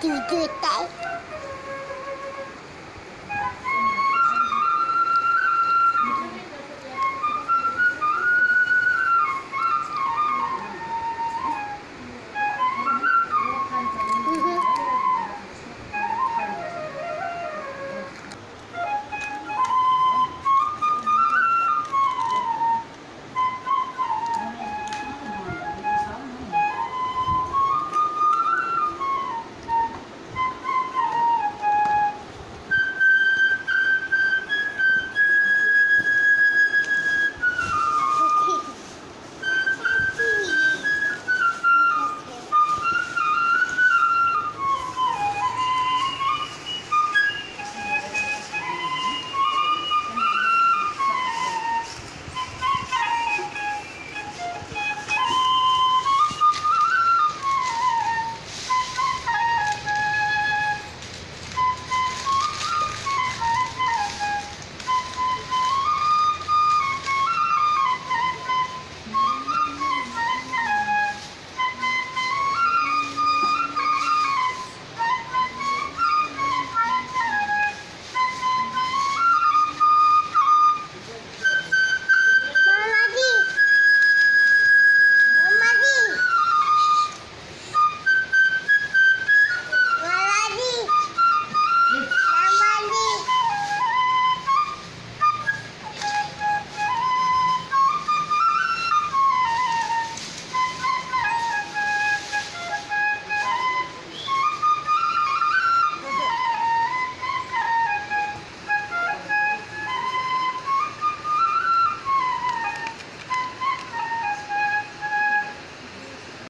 do it, though.